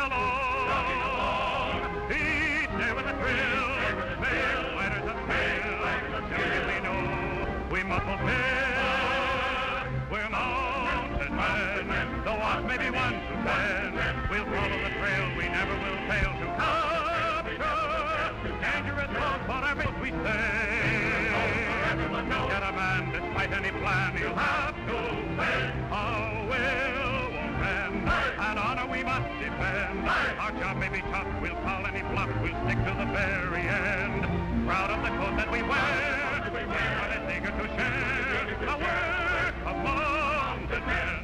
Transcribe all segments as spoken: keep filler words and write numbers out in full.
along. He's there with a thrill. Mail letters and mail. Don't we know we must fulfill? We're mountain men, though odds may be one to ten. We'll follow the trail. We never will fail to capture dangerous love for every sweet thing. Yet a man, despite any plan, he'll have to fail. Our will won't bend. An honor we must defend. Our job may be tough. We'll call any bluff. We'll stick to the very end. Proud of the coat that we wear. We're as eager to share the work of mountain men.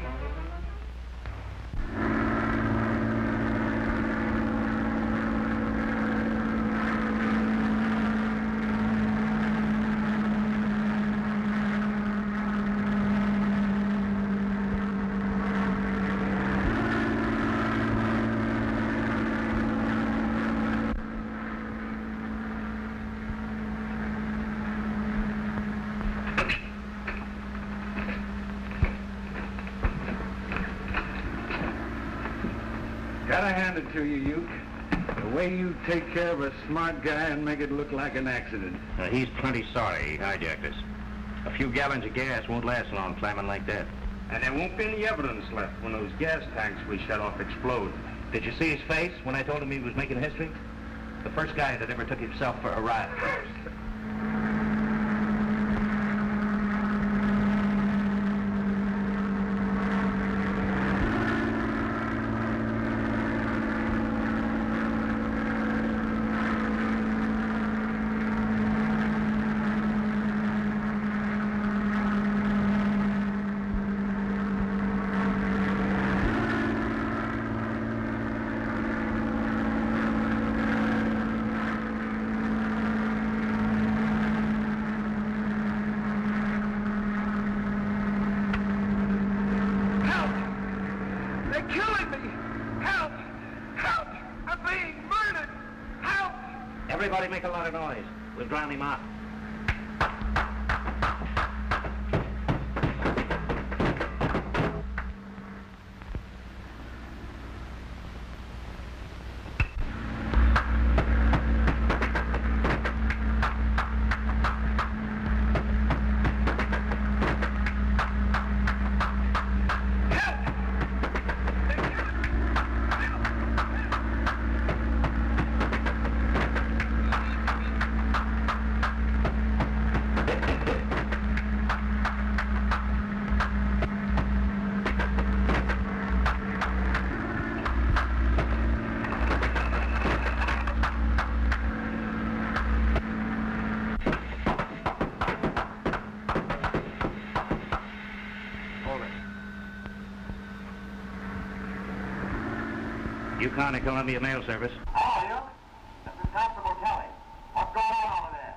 Gotta hand it to you, Uke. The way you take care of a smart guy and make it look like an accident. Uh, he's plenty sorry he hijacked us. A few gallons of gas won't last long climbing like that. And there won't be any evidence left when those gas tanks we shut off explode. Did you see his face when I told him he was making history? The first guy that ever took himself for a ride. Everybody make a lot of noise. We'll drown him out. Yukon and Columbia Mail Service. Hello, Duke. This is Constable Kelly. What's going on over there?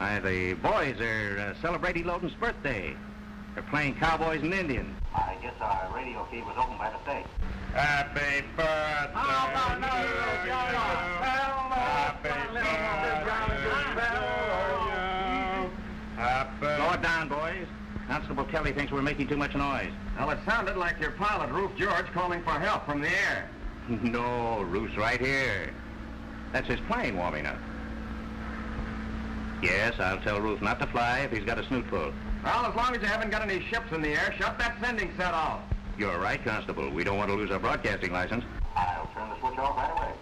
Hi, the boys are uh, celebrating Loden's birthday. They're playing Cowboys and Indians. I guess our radio feed was open by mistake. Happy birthday! Oh, no, no, no, no, no. Happy birthday! Slow it down, boys. Constable Kelly thinks we're making too much noise. Well, it sounded like your pilot, Roof George, calling for help from the air. No, Roof's right here. That's his plane warming up. Yes, I'll tell Roof not to fly if he's got a snoot full. Well, as long as you haven't got any ships in the air, shut that sending set off. You're right, Constable. We don't want to lose our broadcasting license. I'll turn the switch off right away.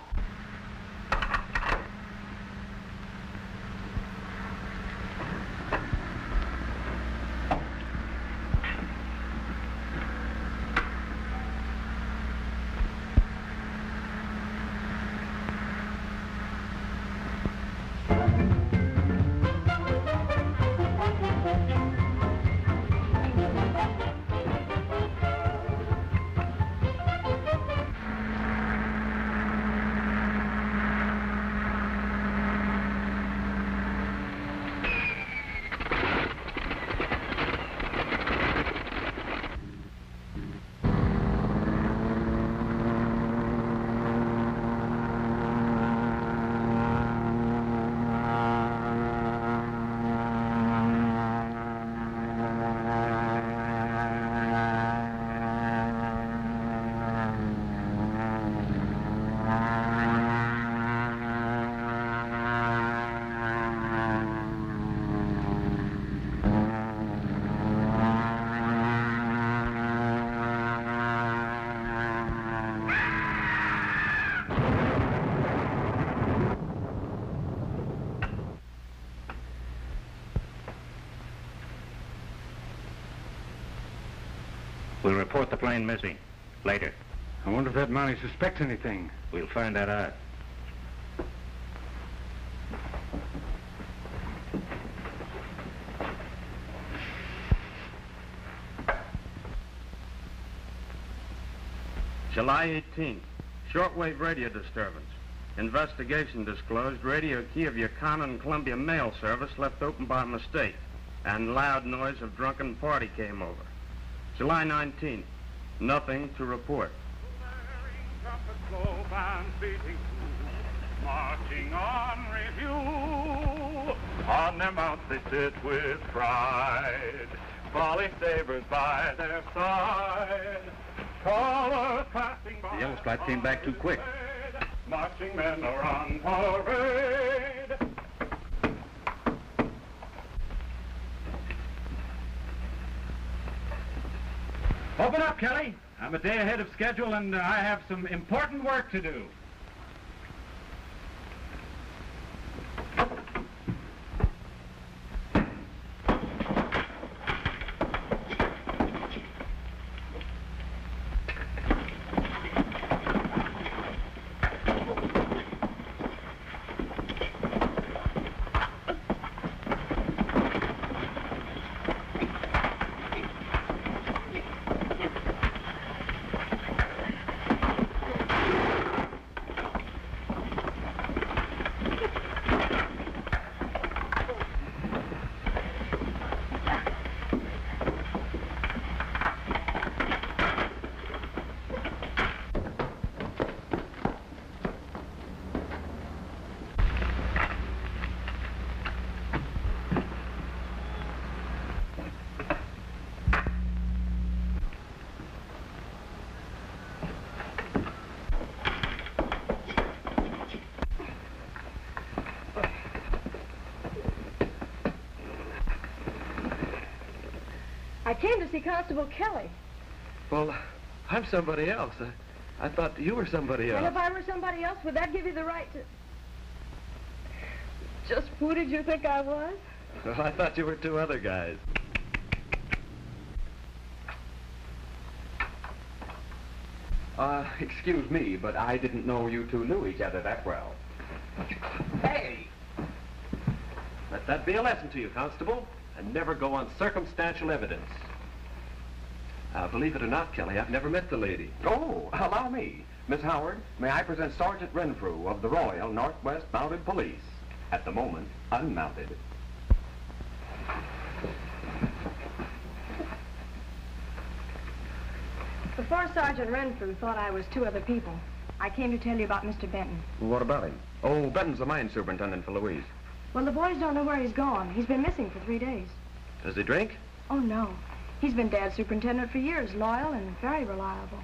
We'll report the plane missing. Later. I wonder if that Mountie suspects anything. We'll find that out. July eighteenth, shortwave radio disturbance. Investigation disclosed radio key of Yukon and Columbia Mail Service left open by mistake, and loud noise of drunken party came over. July nineteenth, nothing to report. Marching on review, on their mounts they sit with pride, volley sabers by their side. The yellow stripe came back too quick. Marching men are on parade. Open up, Kelly. I'm a day ahead of schedule, and uh, I have some important work to do. I came to see Constable Kelly. Well, I'm somebody else. I, I thought you were somebody else. And if I were somebody else, would that give you the right to... Just who did you think I was? Well, I thought you were two other guys. Uh, excuse me, but I didn't know you two knew each other that well. Hey! Let that be a lesson to you, Constable. And never go on circumstantial evidence. Uh, believe it or not, Kelly, I've never met the lady. Oh, allow me. Miss Howard, may I present Sergeant Renfrew of the Royal Northwest Mounted Police. At the moment, unmounted. Before Sergeant Renfrew thought I was two other people, I came to tell you about Mister Benton. What about him? Oh, Benton's the mine superintendent for Louise. Well, the boys don't know where he's gone. He's been missing for three days. Does he drink? Oh, no. He's been Dad's superintendent for years, loyal and very reliable.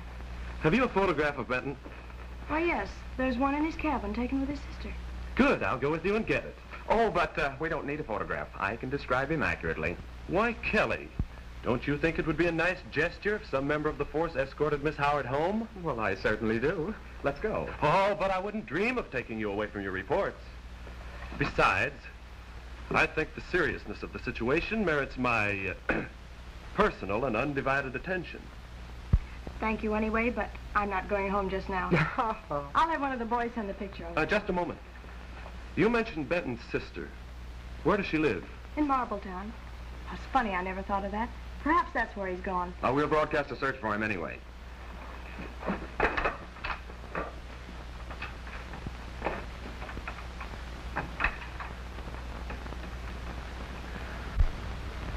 Have you a photograph of Benton? Why, yes. There's one in his cabin taken with his sister. Good. I'll go with you and get it. Oh, but uh, we don't need a photograph. I can describe him accurately. Why, Kelly, don't you think it would be a nice gesture if some member of the force escorted Miss Howard home? Well, I certainly do. Let's go. Oh, but I wouldn't dream of taking you away from your reports. Besides, I think the seriousness of the situation merits my uh, personal and undivided attention. Thank you anyway, but I'm not going home just now. I'll have one of the boys send the picture over. Uh, just a moment. You mentioned Benton's sister. Where does she live? In Marbletown. That's funny, I never thought of that. Perhaps that's where he's gone. Uh, we'll broadcast a search for him anyway.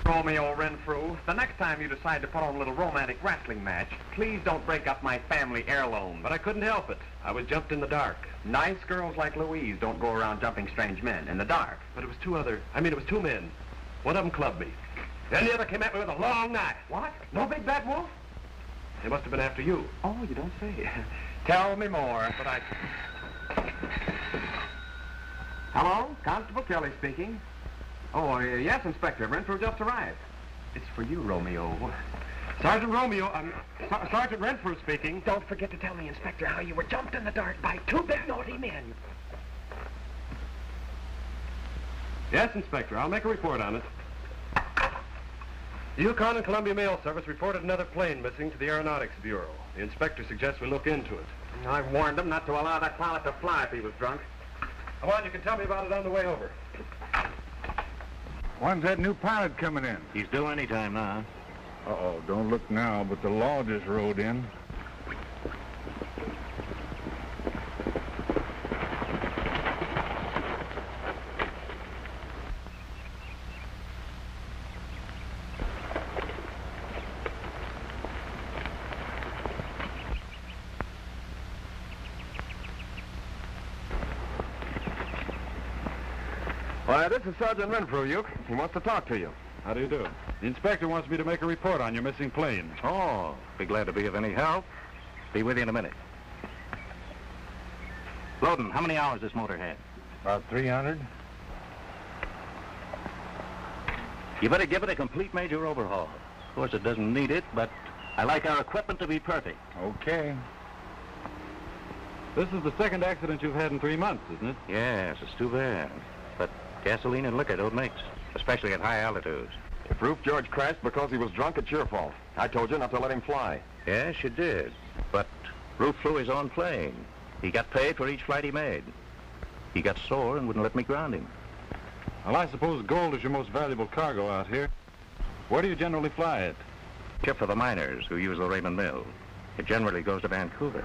Romeo Renfrew, the next time you decide to put on a little romantic wrestling match, please don't break up my family heirloom. But I couldn't help it. I was jumped in the dark. Nice girls like Louise don't go around jumping strange men in the dark. But it was two other, I mean it was two men. One of them clubbed me. Then the other came at me with a long knife. What? No big bad wolf? They must have been after you. Oh, you don't say. Tell me more. But I... Hello? Constable Kelly speaking. Oh, uh, yes, Inspector. Renfrew just arrived. It's for you, Romeo. Sergeant Romeo, um, Sar Sergeant Renfrew speaking. Don't forget to tell me, Inspector, how you were jumped in the dark by two big naughty men. Yes, Inspector, I'll make a report on it. The Yukon and Columbia Mail Service reported another plane missing to the Aeronautics Bureau. The inspector suggests we look into it. I warned him not to allow that pilot to fly if he was drunk. Come on, you can tell me about it on the way over. When's that new pilot coming in? He's due any time now. Uh-oh, don't look now, but the law just rode in. Why, this is Sergeant Renfrew, Yuke. He wants to talk to you. How do you do? The inspector wants me to make a report on your missing plane. Oh, be glad to be of any help. Be with you in a minute. Loden, how many hours this motor had? About three hundred. You better give it a complete major overhaul. Of course, it doesn't need it, but I like our equipment to be perfect. Okay. This is the second accident you've had in three months, isn't it? Yes, it's too bad. But gasoline and liquor don't mix, especially at high altitudes. If Roof George crashed because he was drunk, it's your fault. I told you not to let him fly. Yes, you did. But Roof flew his own plane. He got paid for each flight he made. He got sore and wouldn't let me ground him. Well, I suppose gold is your most valuable cargo out here. Where do you generally fly it? Except for the miners who use the Raymond Mill. It generally goes to Vancouver.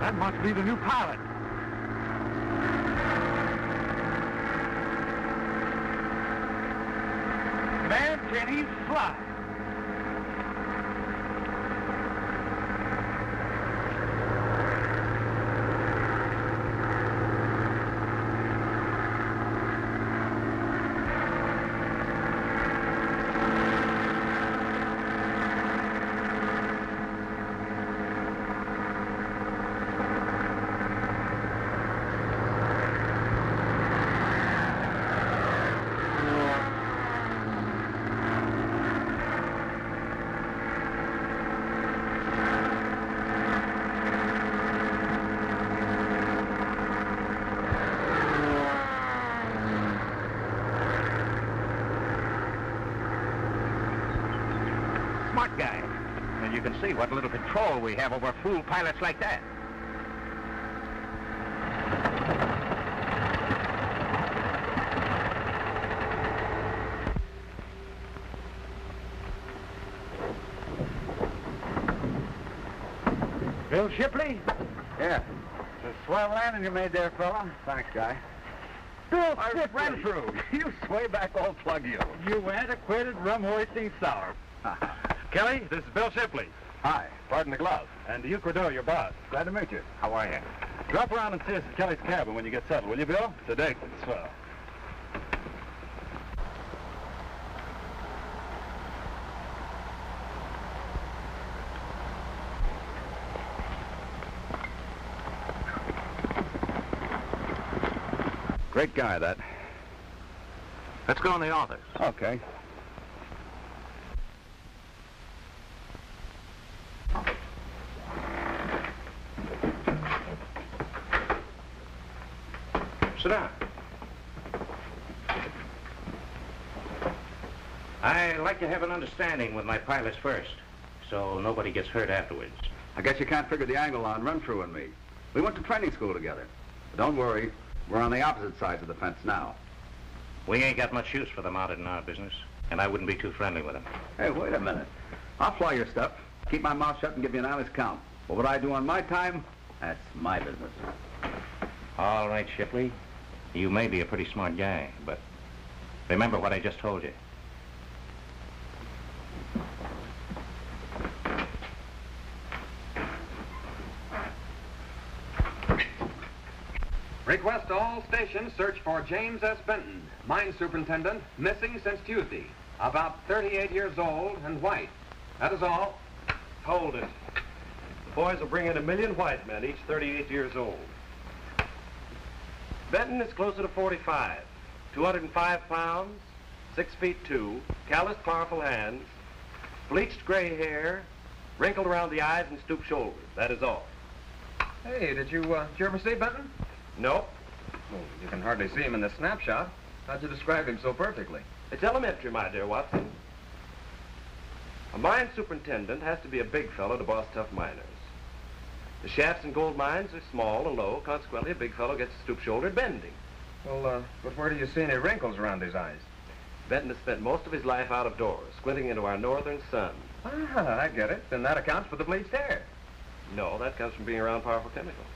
That must be the new pilot. Man, can he fly? Guy. And you can see what little control we have over fool pilots like that. Bill Shipley? Yeah. It's a swell landing you made there, fella. Thanks, Guy. Bill Shipley! Renfrew, you sway back old plug, you. You antiquated rum-hoisting sour. Kelly, this is Bill Shipley. Hi, pardon the glove. And you, Cordeau, your boss. Glad to meet you. How are you? Drop around and see us at Kelly's cabin when you get settled, will you, Bill? It's a date. It's swell. Great guy, that. Let's go in the office. Okay. Sit down. I like to have an understanding with my pilots first, so nobody gets hurt afterwards. I guess you can't figure the angle on Renfrew and me. We went to training school together. But don't worry, we're on the opposite sides of the fence now. We ain't got much use for them out in our business, and I wouldn't be too friendly with them. Hey, wait a minute. I'll fly your stuff, keep my mouth shut and give you an honest count. But what I do on my time, that's my business. All right, Shipley. You may be a pretty smart guy, but remember what I just told you. Request all stations search for James S. Benton, mine superintendent, missing since Tuesday. About thirty-eight years old and white. That is all. Hold it. The boys will bring in a million white men, each thirty-eight years old. Benton is closer to forty-five, two hundred five pounds, six feet two, calloused, powerful hands, bleached gray hair, wrinkled around the eyes and stooped shoulders. That is all. Hey, did you, uh, did you ever see Benton? Nope. Well, you can hardly see him in the snapshot. How'd you describe him so perfectly? It's elementary, my dear Watson. A mine superintendent has to be a big fellow to boss tough miners. The shafts in gold mines are small and low. Consequently, a big fellow gets stoop-shouldered bending. Well, uh, but where do you see any wrinkles around his eyes? Benton has spent most of his life out of doors, squinting into our northern sun. Ah, I get it. Then that accounts for the bleached hair. No, that comes from being around powerful chemicals.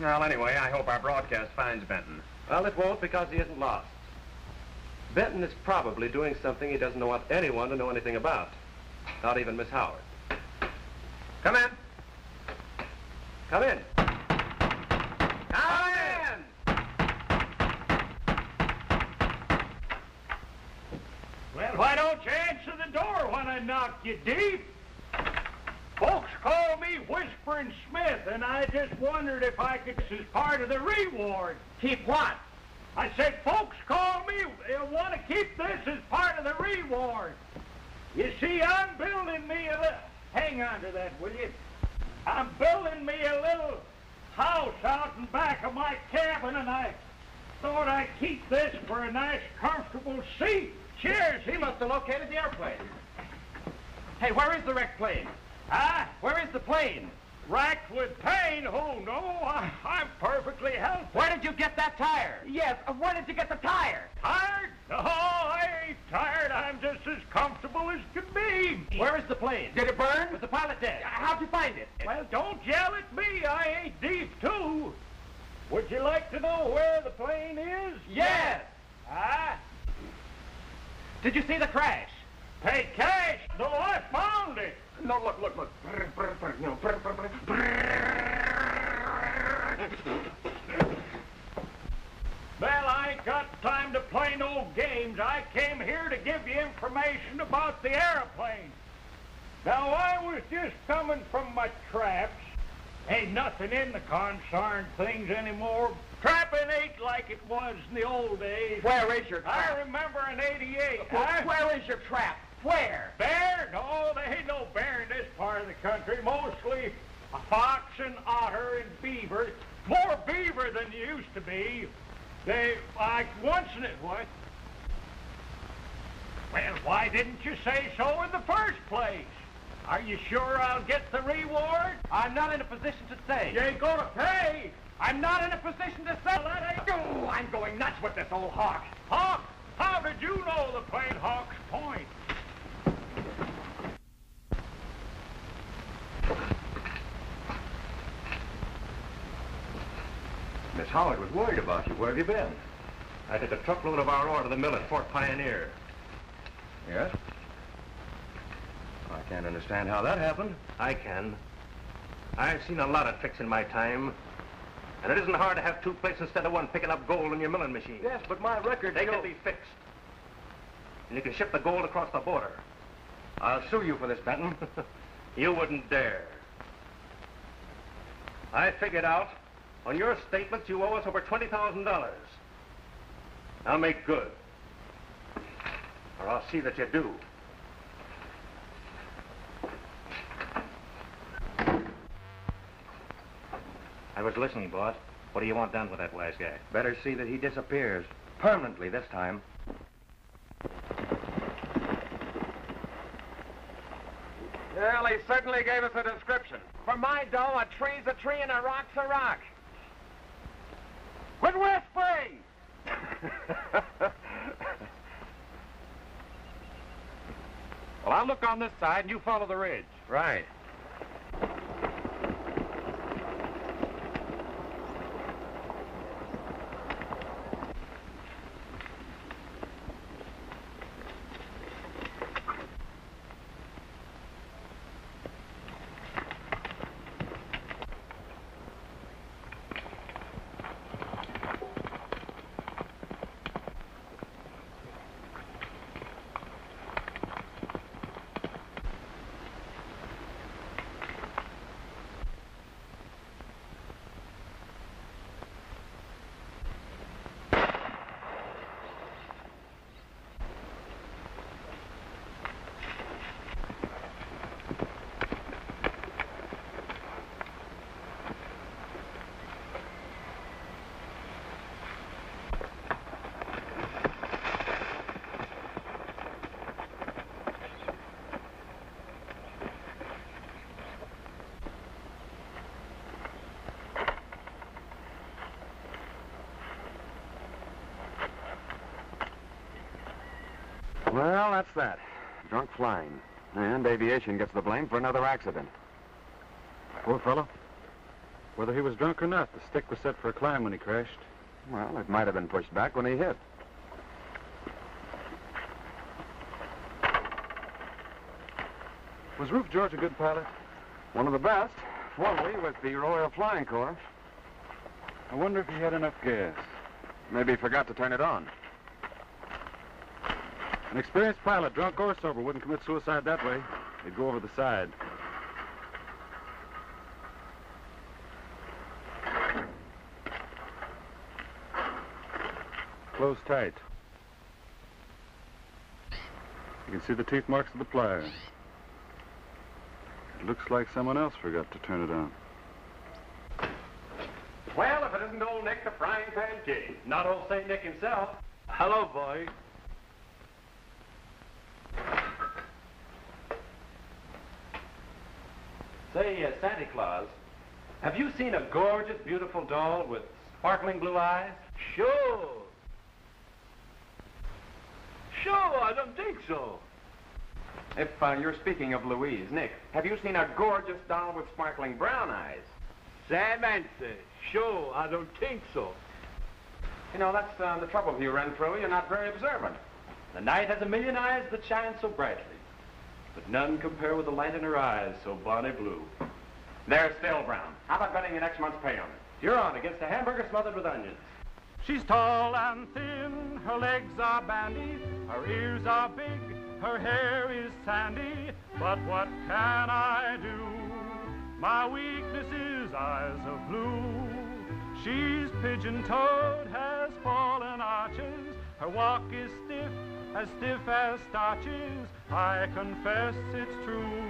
Well, anyway, I hope our broadcast finds Benton. Well, it won't, because he isn't lost. Benton is probably doing something he doesn't want anyone to know anything about. Not even Miss Howard. Come in. Come in. Come in! Well, why don't you answer the door when I knock you deep? Folks call me Whispering Smith, and I just wondered if I could... This is part of the reward. Keep what? I said, folks call me. They want to keep this as part of the reward. You see, I'm building me a little... Hang on to that, will you? I'm building me a little house out in back of my cabin, and I thought I'd keep this for a nice, comfortable seat. Cheers! He must have located the airplane. Hey, where is the wrecked plane? Huh? Where is the plane? Racked with pain? Oh, no, I, I'm perfectly healthy. Where did you get that tire? Yes, where did you get the tire? Tired? No, I ain't tired. I'm just as comfortable as could be. Where is the plane? Did it burn? Was the pilot dead? How'd you find it? Well, don't yell at me. I ain't deep, too. Would you like to know where the plane is? Yes. Huh? Did you see the crash? Pay cash? No, I found it. No, look, look, look. Brr, brr, brr, no, brr, brr, brr, brr. Well, I ain't got time to play no games. I came here to give you information about the airplane. Now, I was just coming from my traps. Ain't nothing in the consarn things anymore. Trapping ain't like it was in the old days. Where is your trap? I remember in eighty-eight. Well, I... Where is your trap? Where? Bear? No, there ain't no bear in this part of the country. Mostly a fox and otter and beaver. More beaver than there used to be. They, like, once in it, what? Well, why didn't you say so in the first place? Are you sure I'll get the reward? I'm not in a position to say. You ain't gonna pay. I'm not in a position to say. Well, that ain't... Oh, I'm going nuts with this old hawk. Hawk? How did you know the plain hawk's point? Miss Howard was worried about you. Where have you been? I took a truckload of our ore to the mill at Fort Pioneer. Yes? I can't understand how that happened. I can. I've seen a lot of tricks in my time. And it isn't hard to have two plates instead of one picking up gold in your milling machine. Yes, but my record... They can be fixed. And you can ship the gold across the border. I'll sue you for this, Benton. You wouldn't dare. I figured out... On your statements, you owe us over twenty thousand dollars. Now make good, or I'll see that you do. I was listening, boss. What do you want done with that wise guy? Better see that he disappears, permanently this time. Well, he certainly gave us a description. For my dough, a tree's a tree and a rock's a rock. Quit whispering! Well, I'll look on this side and you follow the ridge. Right. What's that? Drunk flying. And aviation gets the blame for another accident. Poor fellow. Whether he was drunk or not, the stick was set for a climb when he crashed. Well, it might have been pushed back when he hit. Was Rufe George a good pilot? One of the best. Formerly with the Royal Flying Corps. I wonder if he had enough gas. Maybe he forgot to turn it on. An experienced pilot, drunk or sober, wouldn't commit suicide that way. He'd go over the side. Close tight. You can see the teeth marks of the pliers. It looks like someone else forgot to turn it on. Well, if it isn't old Nick the frying pan king. Not old Saint Nick himself. Hello, boy. Say, uh, Santa Claus, have you seen a gorgeous, beautiful doll with sparkling blue eyes? Sure. Sure, I don't think so. If uh, you're speaking of Louise, Nick, have you seen a gorgeous doll with sparkling brown eyes? Samantha, sure, I don't think so. You know, that's uh, the trouble with you, Renfrew. You're not very observant. The night has a million eyes that shine so brightly. But none compare with the light in her eyes, so bonnie blue. They're still brown. How about betting your next month's pay on it? You're on against a hamburger smothered with onions. She's tall and thin, her legs are bandy, her ears are big, her hair is sandy. But what can I do? My weakness is eyes of blue. She's pigeon-toed, has fallen arches, her walk is stiff, as stiff as starches. I confess it's true.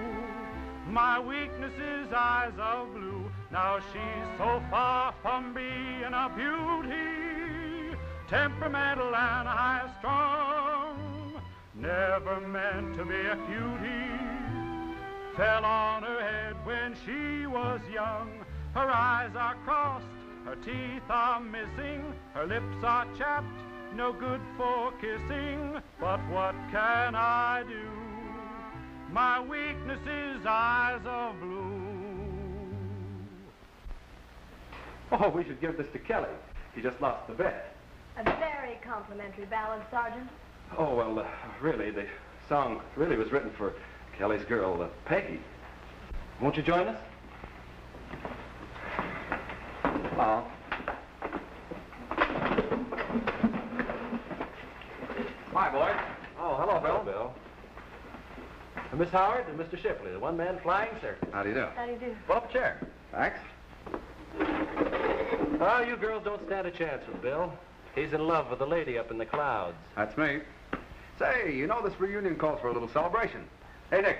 My weakness is eyes of blue. Now she's so far from being a beauty, temperamental and high-strung, never meant to be a cutie. Fell on her head when she was young. Her eyes are crossed, her teeth are missing, her lips are chapped, no good for kissing. But what can I do? My weakness is eyes of blue. Oh, we should give this to Kelly. He just lost the bet. A very complimentary ballad, Sergeant. Oh, well, uh, really, the song really was written for Kelly's girl, uh, Peggy. Won't you join us? Oh. Hi, boys. Oh, hello, Bill. Hello, Bill. And Miss Howard and Mister Shipley, the one-man flying circus. How do you do? How do you do? Pull up a chair. Thanks. Oh, you girls don't stand a chance with Bill. He's in love with the lady up in the clouds. That's me. Say, you know, this reunion calls for a little celebration. Hey, Nick,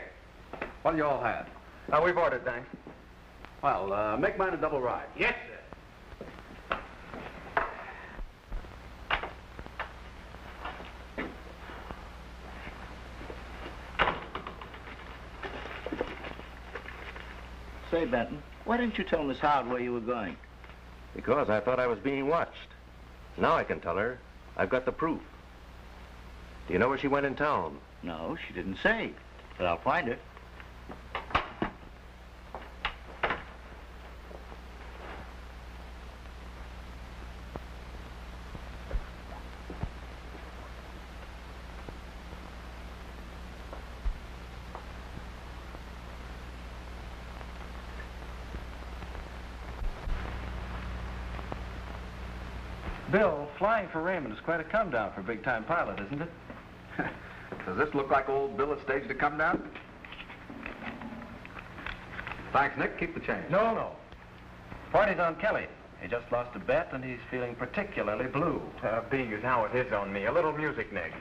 what do you all have? Uh, we've ordered, thanks. Well, uh, make mine a double ride. Yes, sir. Say, Benton, why didn't you tell Miss Howard where you were going? Because I thought I was being watched. Now I can tell her. I've got the proof. Do you know where she went in town? No, she didn't say, but I'll find her. Bill, flying for Raymond is quite a come-down for a big-time pilot, isn't it? Does this look like old Bill at stage to come down? Thanks, Nick. Keep the change. No, no. Party's on Kelly. He just lost a bet, and he's feeling particularly blue. Uh, being as how it is on me. A little music, Nick.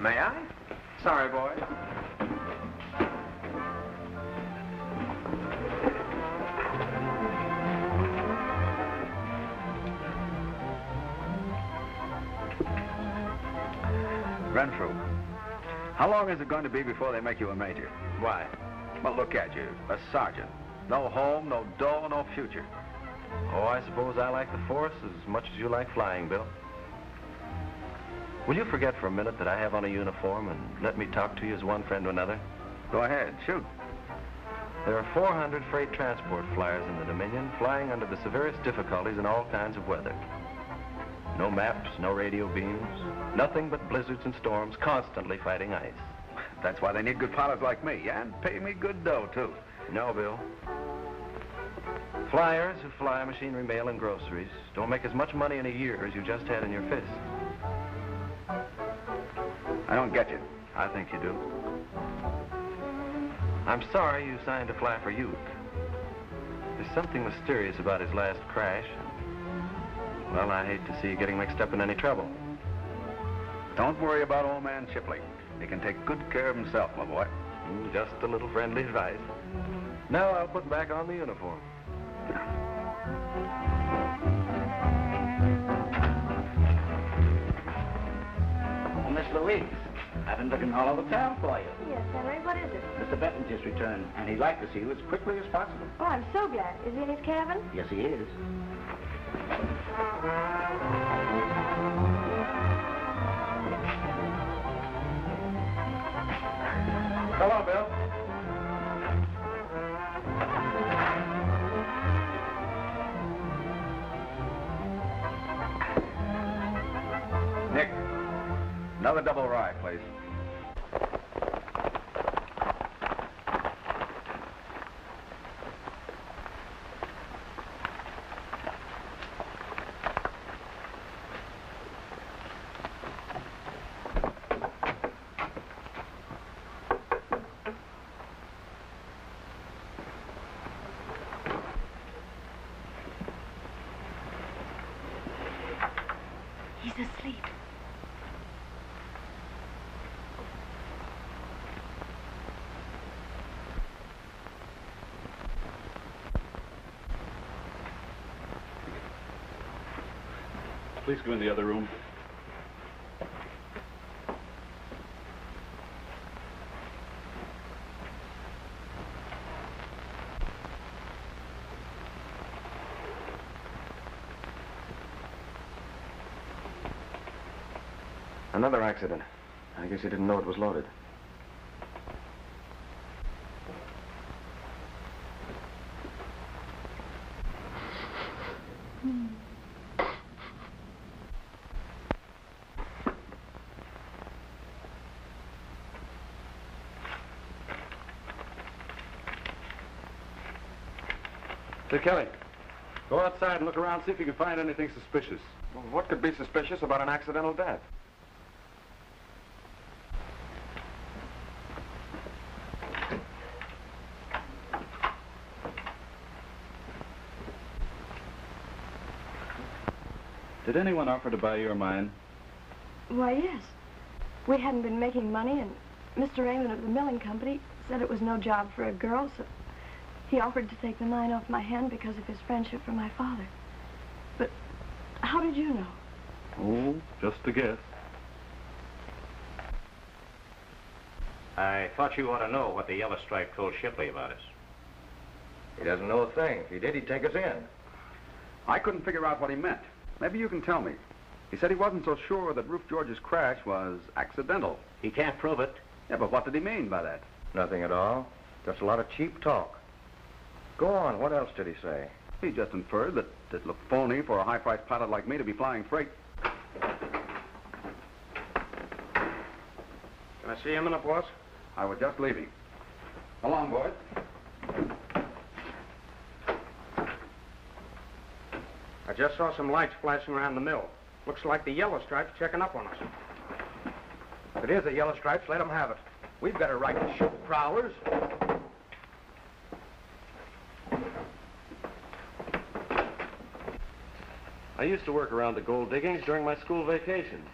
May I? Sorry, boys. Renfrew, how long is it going to be before they make you a major? Why? Well, look at you, a sergeant. No home, no dough, no future. Oh, I suppose I like the force as much as you like flying, Bill. Will you forget for a minute that I have on a uniform and let me talk to you as one friend to another? Go ahead, shoot. There are four hundred freight transport flyers in the Dominion, flying under the severest difficulties in all kinds of weather. No maps, no radio beams, nothing but blizzards and storms, constantly fighting ice. That's why they need good pilots like me, yeah? And pay me good dough, too. No, Bill. Flyers who fly machinery, mail, and groceries don't make as much money in a year as you just had in your fist. I don't get you. I think you do. I'm sorry you signed to fly for Uke. There's something mysterious about his last crash. Well, I hate to see you getting mixed up in any trouble. Don't worry about old man Shipley. He can take good care of himself, my boy. Mm, just a little friendly advice. Now I'll put back on the uniform. Oh, Miss Louise, I've been looking all over town for you. Yes, Henry, what is it? Mister Benton just returned, and he'd like to see you as quickly as possible. Oh, I'm so glad. Is he in his cabin? Yes, he is. Hello, Bill. Nick, another double rye, please. Please go in the other room. Another accident. I guess you didn't know it was loaded. Hey, Kelly, go outside and look around, see if you can find anything suspicious. Well, what could be suspicious about an accidental death? Did anyone offer to buy your mine? Why, yes. We hadn't been making money, and Mister Raymond of the milling company said it was no job for a girl, so... He offered to take the mine off my hand because of his friendship for my father. But how did you know? Oh, just a guess. I thought you ought to know what the Yellow Stripe told Shipley about us. He doesn't know a thing. If he did, he'd take us in. I couldn't figure out what he meant. Maybe you can tell me. He said he wasn't so sure that Rufe George's crash was accidental. He can't prove it. Yeah, but what did he mean by that? Nothing at all. Just a lot of cheap talk. Go on, what else did he say? He just inferred that it looked phony for a high-priced pilot like me to be flying freight. Can I see him in a boss? I was just leaving. Along, boys. I just saw some lights flashing around the mill. Looks like the Yellow Stripe's checking up on us. If it is the Yellow Stripes, let them have it. We've got a right to shoot prowlers. I used to work around the gold diggings during my school vacations.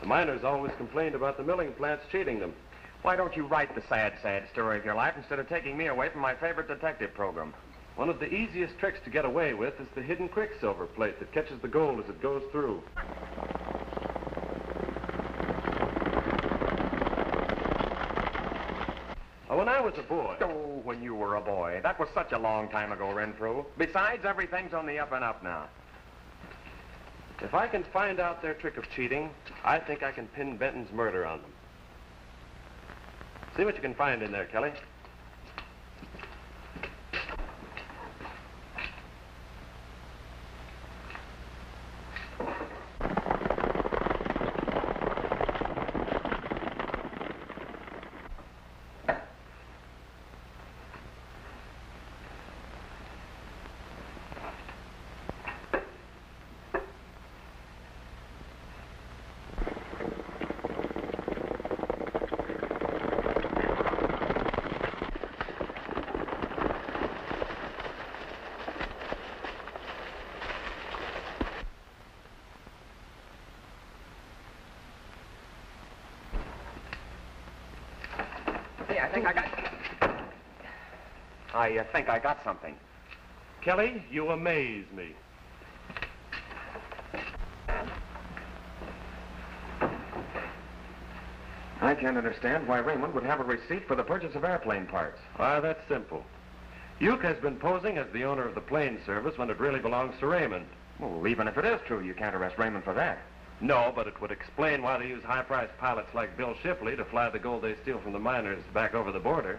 The miners always complained about the milling plants cheating them. Why don't you write the sad, sad story of your life instead of taking me away from my favorite detective program? One of the easiest tricks to get away with is the hidden quicksilver plate that catches the gold as it goes through. When I was a boy... Oh, when you were a boy. That was such a long time ago, Renfrew. Besides, everything's on the up and up now. If I can find out their trick of cheating, I think I can pin Benton's murder on them. See what you can find in there, Kelly. I think I got... I uh, think I got something. Kelly, you amaze me. I can't understand why Raymond would have a receipt for the purchase of airplane parts. Why, that's simple. Yuke has been posing as the owner of the plane service when it really belongs to Raymond. Well, even if it is true, you can't arrest Raymond for that. No, but it would explain why they use high-priced pilots like Bill Shipley to fly the gold they steal from the miners back over the border.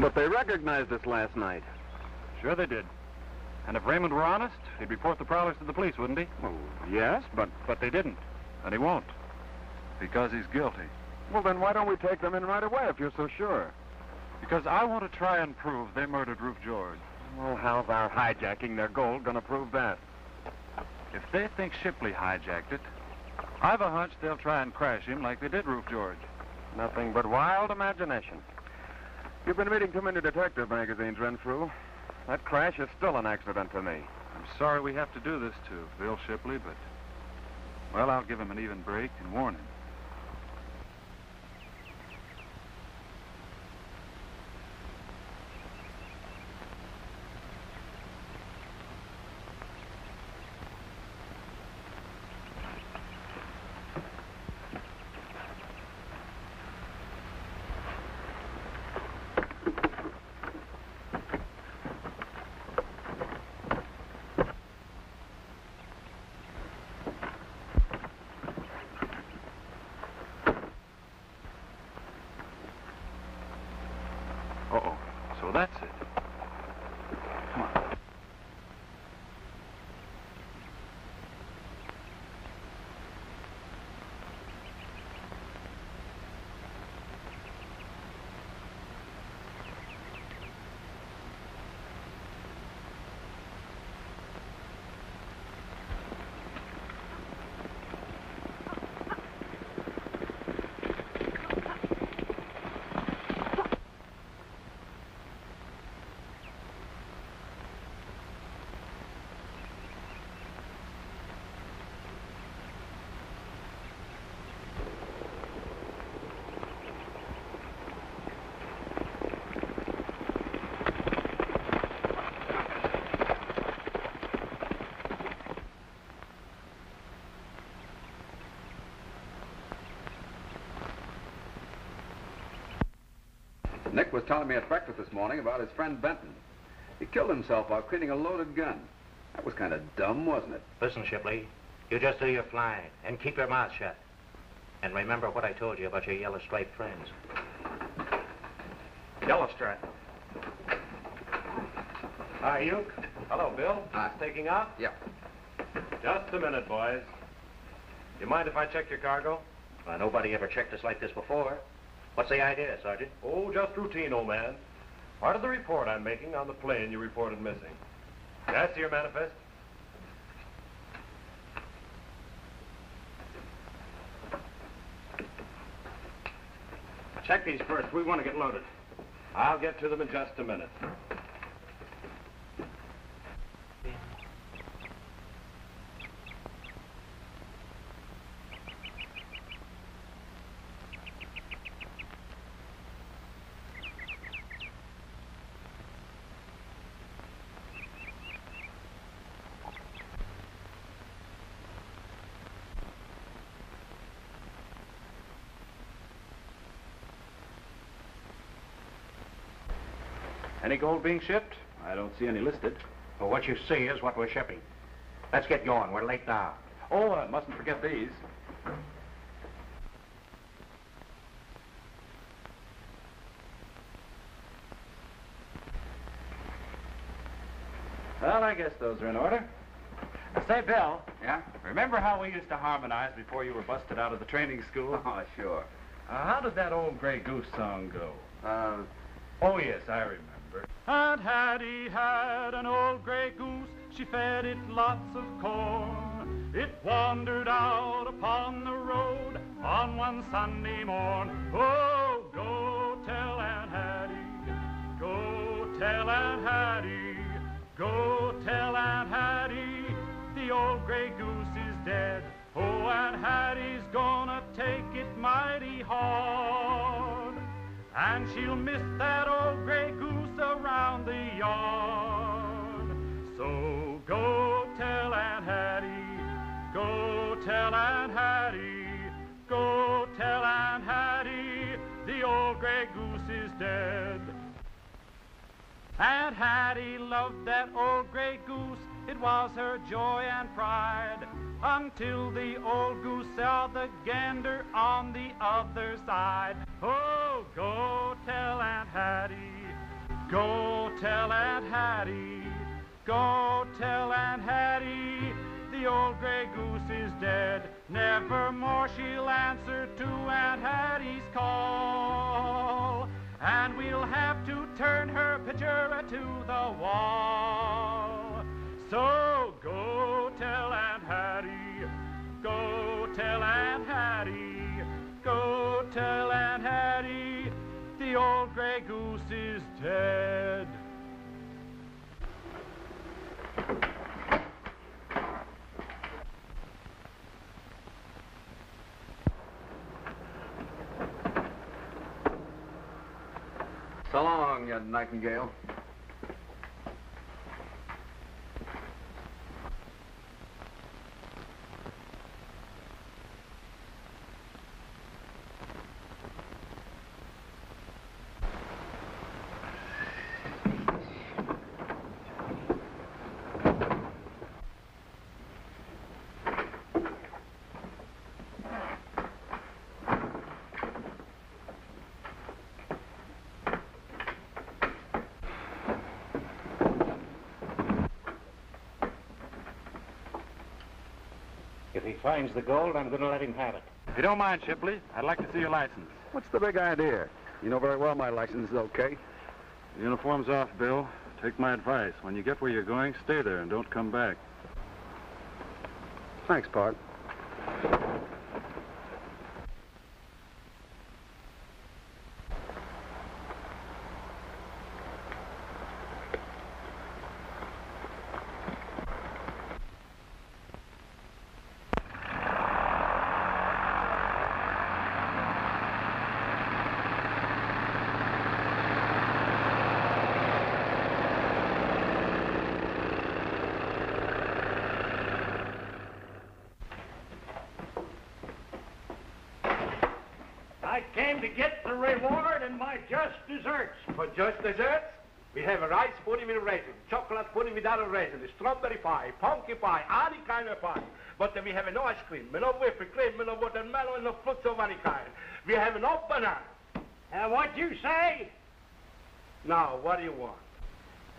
But they recognized us last night. Sure they did. And if Raymond were honest, he'd report the prowlers to the police, wouldn't he? Well, yes, but... But they didn't. And he won't. Because he's guilty. Well, then why don't we take them in right away if you're so sure? Because I want to try and prove they murdered Rufe George. Well, how's our hijacking their gold gonna prove that? If they think Shipley hijacked it, I've a hunch they'll try and crash him like they did Rufe George. Nothing but wild imagination. You've been reading too many detective magazines, Renfrew. That crash is still an accident to me. I'm sorry we have to do this to Bill Shipley, but... Well, I'll give him an even break and warn him. Nick was telling me at breakfast this morning about his friend Benton. He killed himself while cleaning a loaded gun. That was kind of dumb, wasn't it? Listen, Shipley, you just do your flying and keep your mouth shut. And remember what I told you about your yellow striped friends. Yellow stripe. Hi, Uke. Hello, Bill. Hi. Taking off? Yeah. Just a minute, boys. You mind if I check your cargo? Well, nobody ever checked us like this before. What's the idea, Sergeant? Oh, just routine, old man. Part of the report I'm making on the plane you reported missing. That's your manifest. Check these first. We want to get loaded. I'll get to them in just a minute. Any gold being shipped? I don't see any listed. Well, what you see is what we're shipping. Let's get going. We're late now. Oh, I mustn't forget these. Well, I guess those are in order. Say, Bill. Yeah? Remember how we used to harmonize before you were busted out of the training school? Oh, sure. Uh, how did that old Grey Goose song go? Uh, oh, yes, I remember. And Hattie had an old gray goose, she fed it lots of corn. It wandered out upon the road on one Sunday morn. Oh, go tell Aunt Hattie, go tell Aunt Hattie, go tell Aunt Hattie, the old gray goose is dead. Oh, Aunt Hattie's gonna take it mighty hard, and she'll miss that old gray goose around the yard. So go tell Aunt Hattie, go tell Aunt Hattie, go tell Aunt Hattie, the old gray goose is dead. Aunt Hattie loved that old gray goose, it was her joy and pride, until the old goose saw the gander on the other side. Oh, go tell Aunt Hattie, go tell Aunt Hattie, go tell Aunt Hattie, the old gray goose is dead. Nevermore she'll answer to Aunt Hattie's call, and we'll have to turn her picture to the wall. So go tell Aunt Hattie, go tell Aunt Hattie, go tell Aunt Hattie, the old gray goose is dead. So long, young nightingale. If he finds the gold, I'm going to let him have it. If you don't mind, Shipley, I'd like to see your license. What's the big idea? You know very well my license is okay. The uniform's off, Bill. Take my advice. When you get where you're going, stay there and don't come back. Thanks, Park. I came to get the reward and my just desserts. For just desserts? We have a rice pudding with raisin, chocolate pudding without a raisin, a strawberry pie, pumpkin pie, any kind of pie. But uh, we have no ice cream, no whipped cream, no watermelon, no fruits of any kind. We have no banana. And uh, what you say? Now, what do you want?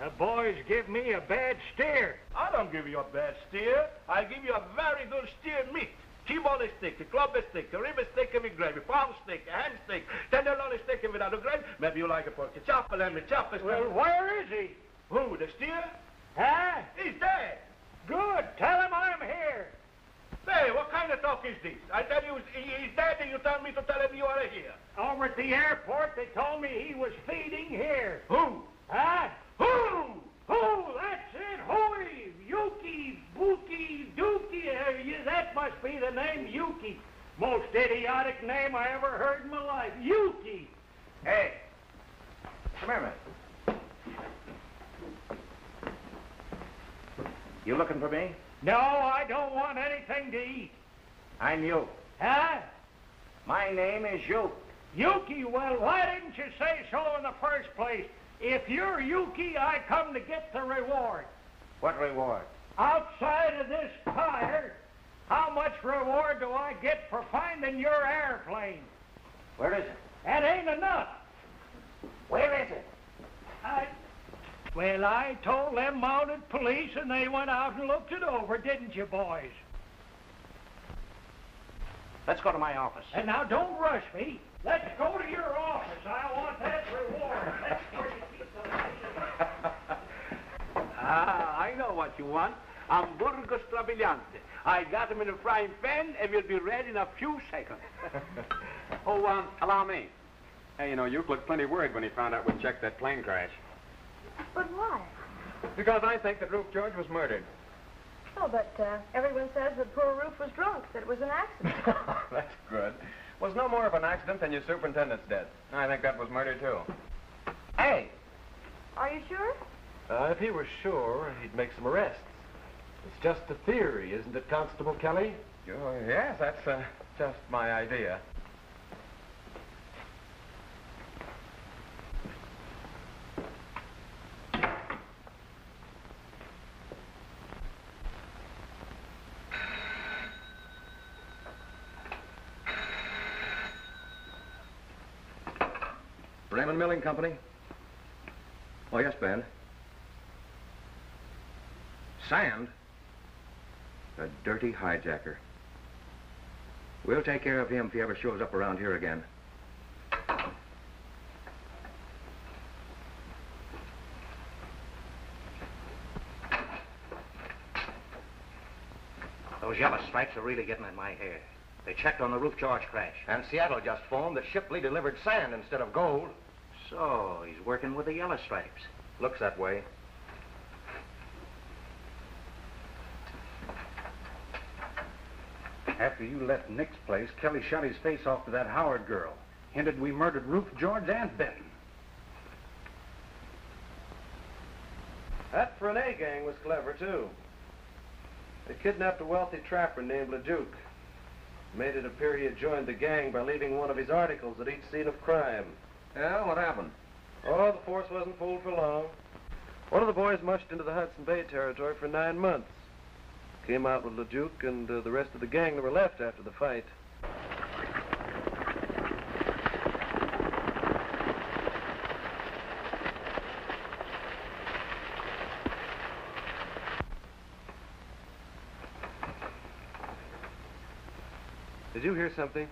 The boys give me a bad steer. I don't give you a bad steer. I give you a very good steer meat. T-bone steak, a club steak, a rib steak with gravy, palm steak, a ham steak, tenderloin steak without a gravy. Maybe you like a pork chop, a lamb chop. Well, where is he? Who, the steer? Huh? He's dead. Good. Tell him I'm here. Hey, what kind of talk is this? I tell you, he's dead, and you tell me to tell him you are here. Over at the airport, they told me he was feeding here. Who? Huh? Who? Who? That's it. Hoi, Yuki, Buki, Dookie. That must be the name Yuki. Most idiotic name I ever heard in my life. Yuki. Hey, come here, man. You looking for me? No, I don't want anything to eat. I'm you. Huh? My name is Yuki. Yuki? Well, why didn't you say so in the first place? If you're Yuki, I come to get the reward. What reward? Outside of this tire, how much reward do I get for finding your airplane? Where is it? That ain't enough. Where is it? I... Well, I told them mounted police, and they went out and looked it over, didn't you, boys? Let's go to my office. And now, don't rush me. Let's go to your office. I want that reward. That's where you keep the money. Ah, I know what you want. Hamburger strabiliante. I got them in a frying pan, and we'll be ready in a few seconds. Oh, um, allow me. Hey, you know, Yuke looked plenty worried when he found out we checked that plane crash. But why? Because I think that Rufe George was murdered. Oh, but uh, everyone says that poor Rufe was drunk, that it was an accident. That's good. It was no more of an accident than your superintendent's death. I think that was murder, too. Hey! Are you sure? Uh, if he were sure, he'd make some arrests. It's just a theory, isn't it, Constable Kelly? Oh, yes, that's uh, just my idea. Raymond Milling Company? Oh, yes, Ben. Sand? A dirty hijacker. We'll take care of him if he ever shows up around here again. Those yellow stripes are really getting at my hair. They checked on the Rufe George crash. And Seattle just phoned that Shipley delivered sand instead of gold. So, he's working with the yellow stripes. Looks that way. After you left Nick's place, Kelly shut his face off to that Howard girl. Hinted we murdered Rufe George and Benton. That Frenay gang was clever, too. They kidnapped a wealthy trapper named LeDuc. Made it appear he had joined the gang by leaving one of his articles at each scene of crime. Yeah, what happened? Oh, the force wasn't fooled for long. One of the boys mushed into the Hudson Bay territory for nine months. Came out with LeDuc and uh, the rest of the gang that were left after the fight. Did you hear something?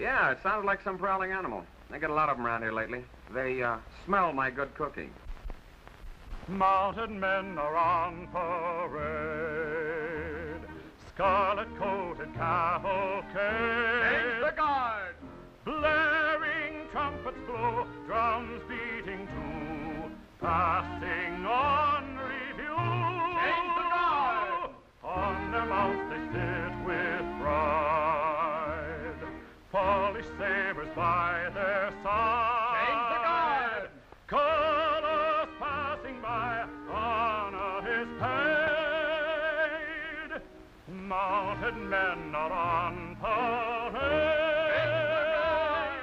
Yeah, it sounded like some prowling animal. They got a lot of them around here lately. They uh, smell my good cooking. Mounted men are on parade. Scarlet-coated cavalcade. Take the guard! Blaring trumpets blow, drums beating too. Passing on review. Take the guard! On their mounts they sit with pride. Polished sabers by their side. Change the guard! Colors passing by, honor is paid. Mounted men not on parade. Change the guard!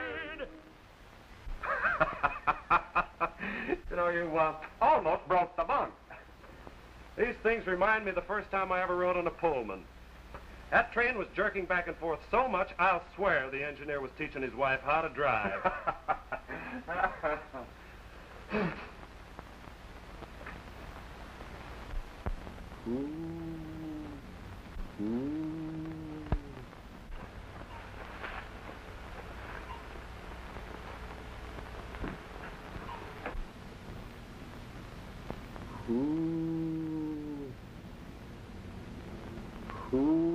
you uh, almost broke the bunk. These things remind me of the first time I ever rode on a Pullman. That train was jerking back and forth so much, I'll swear the engineer was teaching his wife how to drive. Ooh. Ooh. Ooh. Ooh.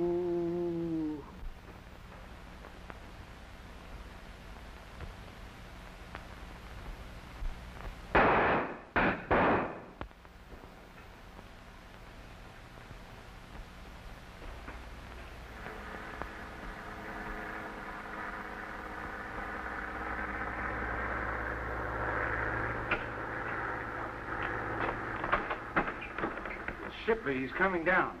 Shipley, he's coming down.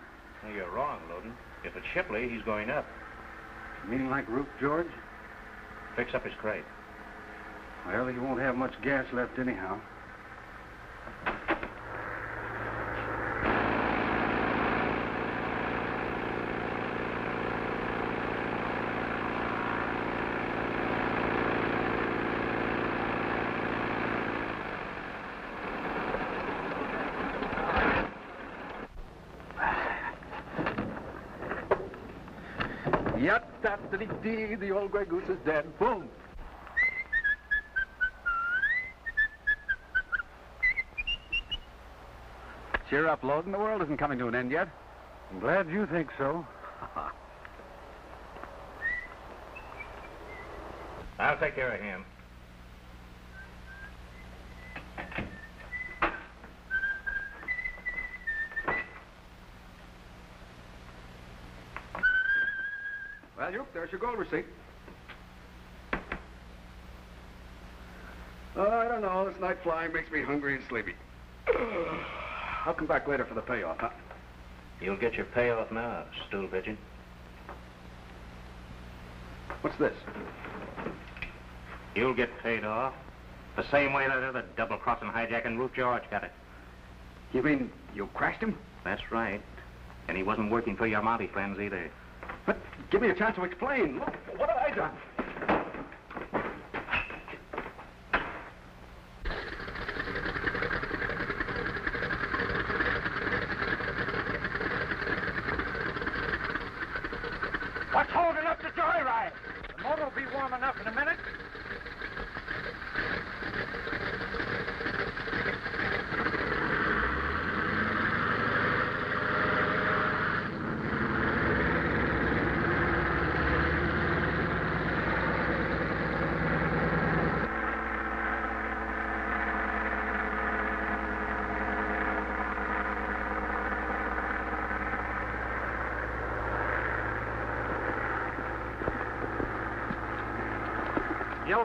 You're wrong, Loden. If it's Shipley, he's going up. You mean like Roof George? Fix up his crate. Well, he won't have much gas left anyhow. The old gray goose is dead. Boom. Cheer up, Loden. The world isn't coming to an end yet. I'm glad you think so. I'll take care of him. There's your gold receipt. Oh, I don't know. This night flying makes me hungry and sleepy. I'll come back later for the payoff, huh? You'll get your payoff now, stool pigeon. What's this? You'll get paid off the same way that other double-crossing hijacking Ruth George got it. You mean you crashed him? That's right. And he wasn't working for your Monty friends either. But give me a chance to explain. Look, what have I done? What's holding up the joyride? The motor will be warm enough in a minute.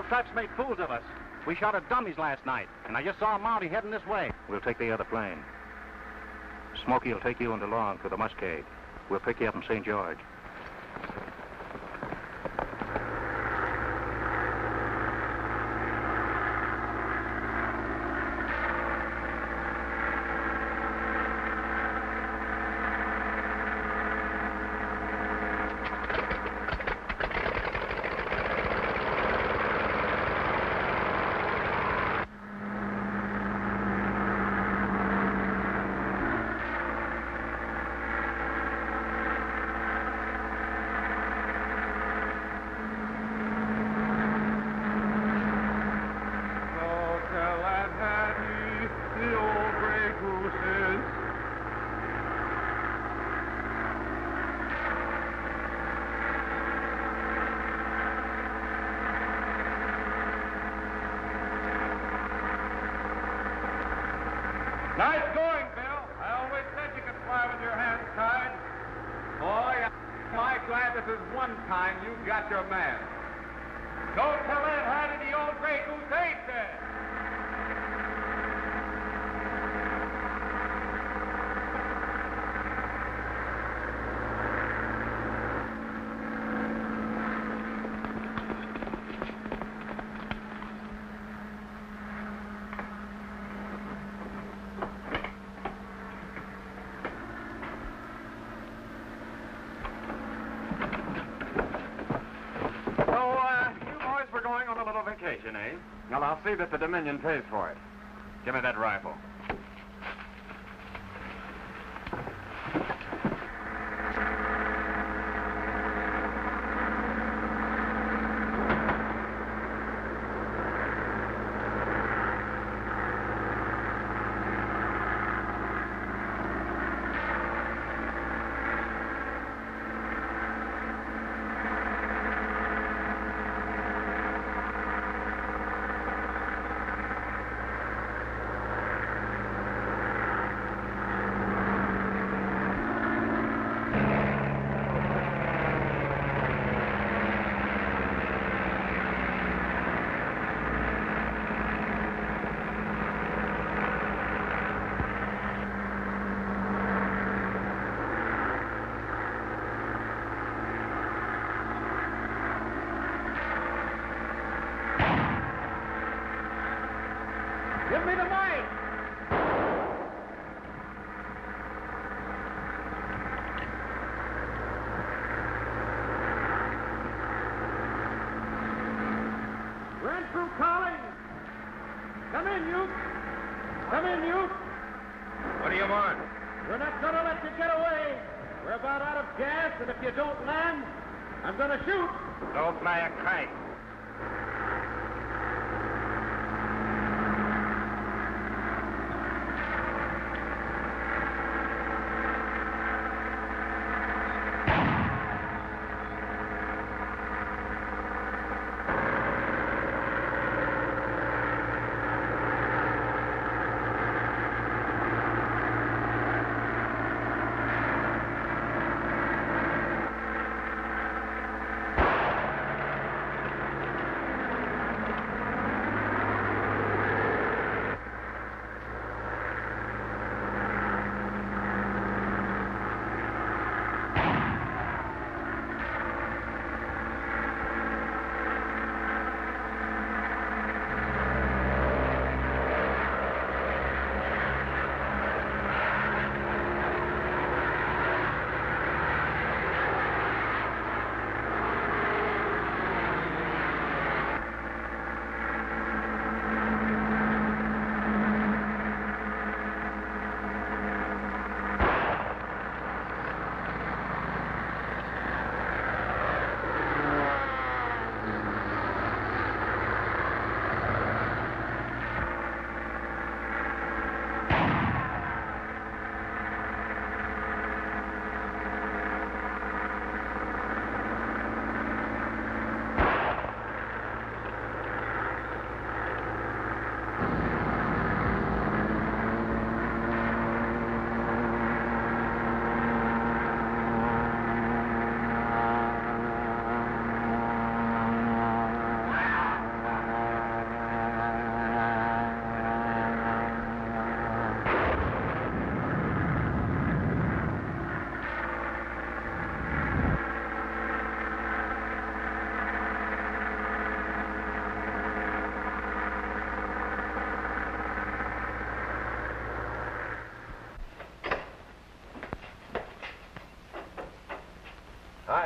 Traps made fools of us. We shot at dummies last night, and I just saw a Mountie heading this way. We'll take the other plane. Smokey will take you and DeLong for the Muscade. We'll pick you up in Saint George. station, eh? Well, I'll see that the Dominion pays for it. Give me that rifle.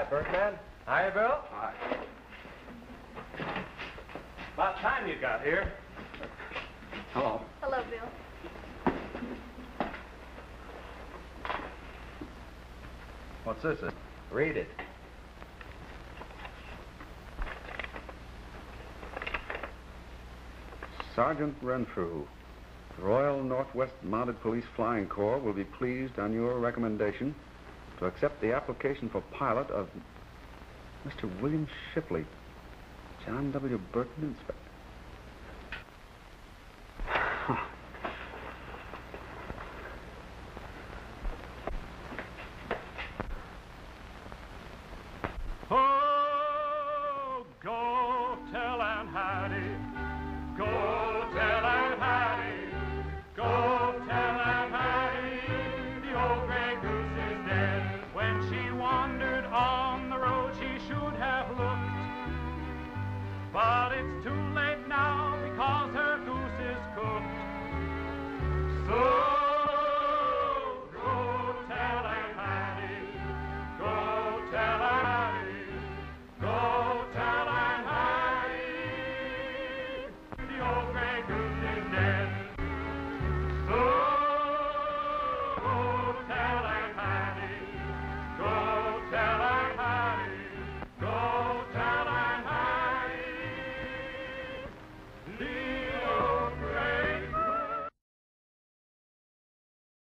Birdman. Hiya, Bill. Hi. About time you got here. Hello. Hello, Bill. What's this? Read it. Sergeant Renfrew, Royal Northwest Mounted Police Flying Corps will be pleased on your recommendation to accept the application for pilot of Mister William Shipley, John W. Burton, Inspector.